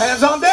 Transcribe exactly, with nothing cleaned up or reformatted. hands on deck.